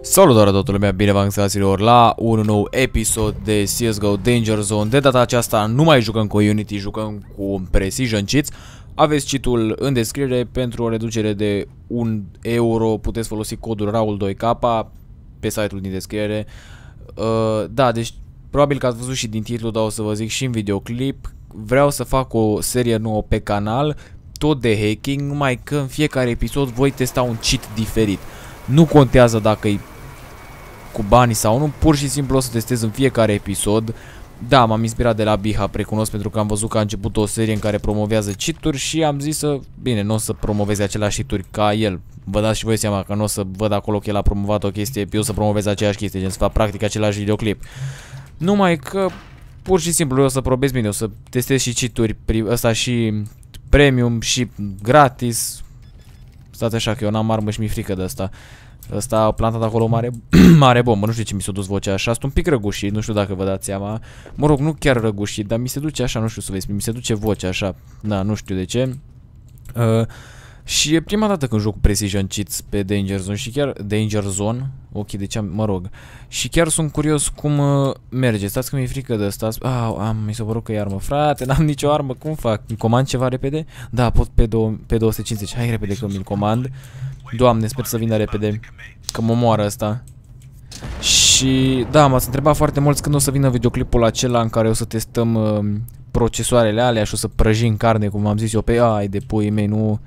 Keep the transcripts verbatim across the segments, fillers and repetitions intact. Salutare toată lumea, bine v-am găsit la un nou episod de C S G O Danger Zone. De data aceasta nu mai jucăm cu Unity, jucăm cu Precision Cheats. Aveți cheat-ul în descriere pentru o reducere de un euro. Puteți folosi codul RAUL doi K pe site-ul din descriere. uh, Da, deci probabil că ați văzut și din titlu, dar o să vă zic și în videoclip. Vreau să fac o serie nouă pe canal, tot de hacking, numai că în fiecare episod voi testa un cheat diferit. Nu contează dacă e cu bani sau nu, pur și simplu o să testez în fiecare episod. Da, m-am inspirat de la Biha, recunosc, pentru că am văzut că a început o serie în care promovează cheat-uri și am zis să... Bine, nu o să promoveze același cheat-uri ca el. Vă dați și voi seama că nu o să văd acolo că el a promovat o chestie, eu să promovez aceeași chestie, gen să fac practic același videoclip. Numai că pur și simplu eu o să probez, bine, o să testez și cheat-uri, ăsta și premium și gratis. Stați așa că eu n-am armă și mi-e frică de asta. Ăsta a plantat acolo mare, mare bombă, nu știu ce mi s-a dus vocea așa, sunt un pic răgușit, nu știu dacă vă dați seama. Mă rog, nu chiar răgușit, dar mi se duce așa, nu știu să vezi, mi se duce vocea așa, da, nu știu de ce. Uh, și e prima dată când joc cu Precision Cheats pe Danger Zone și chiar... Danger Zone? Ok, de ce am... mă rog. Și chiar sunt curios cum uh, merge, stați că mi-e frică de asta. Ah, am, mi s-a părut că e armă, frate, n-am nicio armă, cum fac? Îmi comand ceva repede? Da, pot pe, pe două sute cincizeci, hai repede că mi-l comand. Doamne, sper să vină repede, că mă moară asta. Și da, m-ați întrebat foarte mulți când o să vină videoclipul acela în care o să testăm uh, procesoarele alea și o să prăjim carne, cum am zis eu, pe... Ai de puii mei, nu...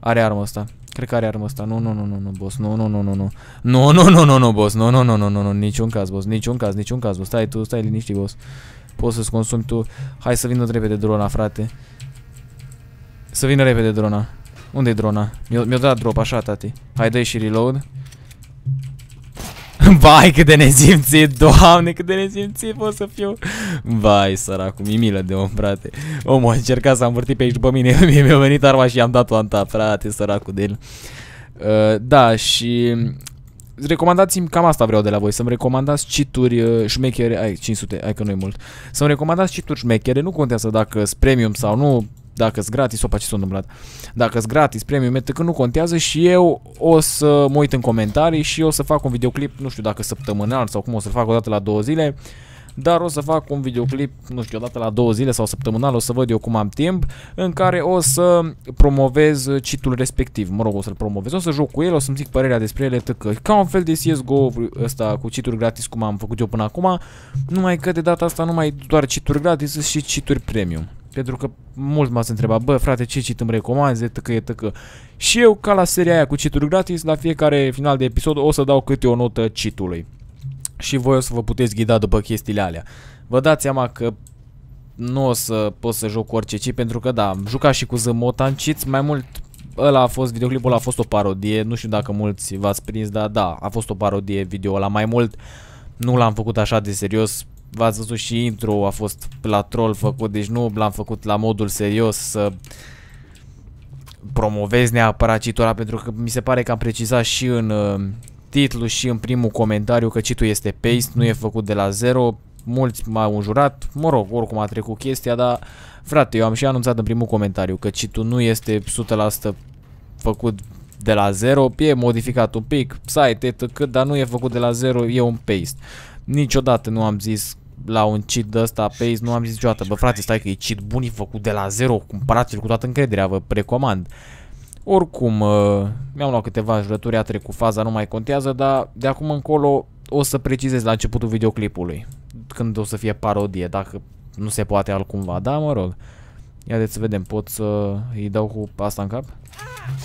Are armă asta, cred că are armă asta, nu, nu, nu, nu, nu, boss, nu, nu, nu, nu, nu, nu, nu, nu, nu, nu, boss, nu, nu, nu, nu, nu, nu, niciun caz, boss, niciun caz, niciun caz, boss, stai tu, stai liniștit, boss, poți să-ți consumi tu, hai să vină repede drona, frate, să vină repede drona. Unde-i drona? Mi-o dat drop, așa, tati. Hai, dă-i și reload. Vai, cât de nesimțit, doamne, cât de nesimțit pot să fiu. Vai, săracu, mi-e milă de om, frate. Omul a încercat să am învârtit pe aici după mine, mi-a venit arma și i-am dat one tap, frate, săracu de el. Uh, da, și... Recomandați-mi, cam asta vreau de la voi, să-mi recomandați cheat-uri șmechere. Ai, cinci sute, hai că nu-i mult. Să-mi recomandați cheat-uri șmechere, nu contează dacă-s premium sau nu. Dacă-s gratis, opa, ce s-a întâmplat? Dacă-s gratis, premium, etc, nu contează și eu o să mă uit în comentarii și o să fac un videoclip, nu știu dacă săptămânal sau cum o să-l fac, o dată la două zile, dar o să fac un videoclip, nu știu, o dată la două zile sau săptămânal, o să văd eu cum am timp, în care o să promovez cheat-ul respectiv, mă rog, o să-l promovez, o să joc cu el, o să-mi zic părerea despre ele, etc, ca un fel de C S G O ăsta cu cheat-uri gratis cum am făcut eu până acum, numai că de data asta nu mai doar cheat-uri gratis, și cheat-uri premium. Pentru că mulți m-ați întrebat, bă, frate, ce cheat îmi recomanzi, etc, etc. Și eu, ca la seria aia cu cheat-uri gratis, la fiecare final de episod o să dau câte o notă cheat-ului. Și voi o să vă puteți ghida după chestiile alea. Vă dați seama că nu o să pot să joc orice cheat, pentru că, da, am jucat și cu Zmota în cheats, mai mult... Ăla a fost, videoclipul a fost o parodie, nu știu dacă mulți v-ați prins, dar da, a fost o parodie video la mai mult. Nu l-am făcut așa de serios. V-ați văzut și intro, a fost la troll făcut, deci nu l-am făcut la modul serios să promovez neapărat cheat-ul, pentru că mi se pare că am precizat și în uh, titlu și în primul comentariu că cheat-ul este paste, nu e făcut de la zero. Mulți m-au înjurat, mă rog, oricum a trecut chestia, dar frate, eu am și anunțat în primul comentariu că cheat-ul nu este o sută la sută făcut de la zero, e modificat un pic, site, etc, dar nu e făcut de la zero, e un paste. Niciodată nu am zis la un cheat de ăsta paste, nu am zis niciodată, bă frate, stai că e cheat bun, e făcut de la zero, cumpărați-l cu toată încrederea, vă recomand. Oricum, mi-am luat câteva jurături, a trecut faza, nu mai contează, dar de acum încolo o să precizez la începutul videoclipului, când o să fie parodie, dacă nu se poate altcumva, da, mă rog. Ia să vedem, pot să îi dau cu asta în cap?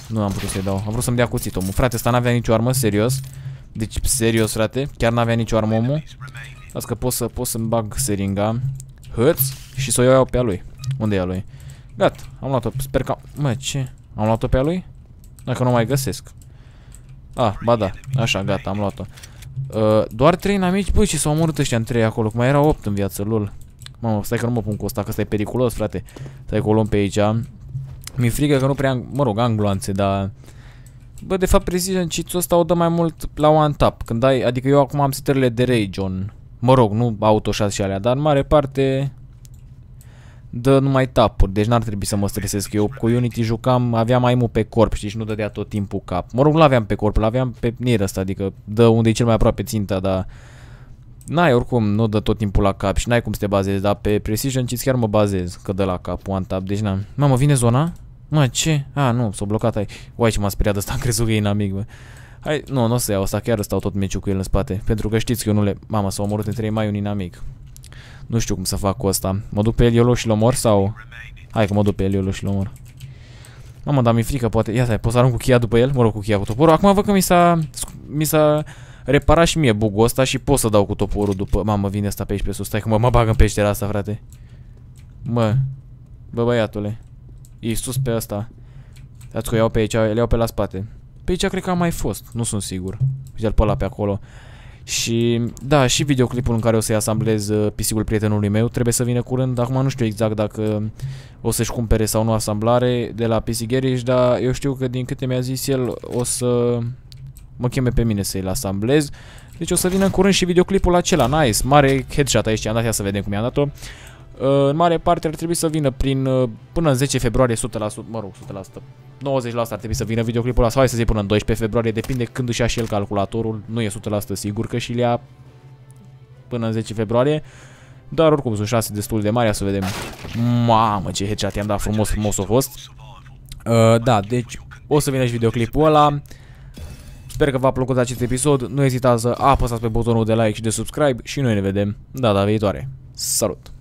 Nu am putut să-i dau, am vrut să-mi dea cuțit omul, frate, ăsta n-avea nicio armă, serios. Deci, serios, frate, chiar n-avea nicio armă omul. Las că pot să, pot să-mi bag seringa. Hâț și să o iau pe a lui. Unde e a lui? Gat, am luat-o, sper că... Mă, ce? Am luat-o pe a lui? Dacă nu mai găsesc. Ah, ba da, așa, gata, am luat-o. uh, Doar trei inamici, băi, și s-au omorât ăștia în trei acolo, că mai erau opt în viață, lol. Mamă, stai că nu mă pun cu ăsta, că ăsta e periculos, frate. Stai că o luăm pe aici. Mi-e frică că nu prea am... Mă rog, am gloanțe, dar... Bă, de fapt, Precision Cheats-ul ăsta o dă mai mult la one tap, când ai, adică eu acum am setările de Rage On, mă rog, nu auto șase și alea, dar în mare parte dă numai tapuri, deci n-ar trebui să mă stresesc. Eu cu Unity jucam, aveam aimul pe corp, știi, și nu dădea tot timpul cap. Mă rog, l-aveam pe corp, l-aveam pe nir ăsta, adică dă unde e cel mai aproape ținta, dar n-ai oricum, nu dă tot timpul la cap și n-ai cum să te bazezi, dar pe Precision Cheats chiar mă bazez că dă la cap one tap, deci n-am. Mamă, vine zona? Mă, ce? A, nu, s-a blocat aici. Uai, ce m-a speriat ăsta, am crezut că e inamic, bă. Hai, nu, nu o să iau asta, chiar stau tot meciul cu el în spate, pentru că știți că eu nu le... Mamă, s-a omorât între ei mai un inamic. Nu știu cum să fac cu asta. Mă duc pe el, eu l-o și l-omor sau... Hai că mă duc pe el, eu l-o și l-omor. Mamă, dar mi-e frică, poate... Ia stai, pot să arunc cu cheia după el? Mă rog, cu cheia cu toporul. Acum văd că mi s-a... Mi s-a reparat și mie bugul ăsta și pot să dau cu toporul după... Mamă, vine asta pe aici pe sus. Stai că mă, mă bag în peștera asta, frate. Mă. Bă, băiatule. E sus pe ăsta. Dați că iau pe aici, le iau pe la spate. Pe aici cred că am mai fost, nu sunt sigur. Uite-l pe ăla pe acolo. Și, da, și videoclipul în care o să-i asamblez pisicul prietenului meu trebuie să vină curând. Acum nu știu exact dacă o să-și cumpere sau nu asamblare de la P C Garage, dar eu știu că din câte mi-a zis el o să mă cheme pe mine să-i asamblez. Deci o să vină în curând și videoclipul acela, nice, mare headshot aici, am dat, ia să vedem cum i-am dat-o. În mare parte ar trebui să vină prin, până în zece februarie, o sută la sută, mă rog, o sută la sută, nouăzeci la sută ar trebui să vină videoclipul ăla, sau hai să zic până în doisprezece februarie, depinde când își ia și el calculatorul, nu e o sută la sută sigur că și-l ia până în zece februarie, dar oricum sunt șanse destul de mari, ia să vedem. Mamă, ce headshot i-am dat, frumos, frumos a fost. Uh, da, deci o să vină și videoclipul ăla. Sper că v-a plăcut acest episod, nu ezitați să apăsați pe butonul de like și de subscribe și noi ne vedem data viitoare. Salut!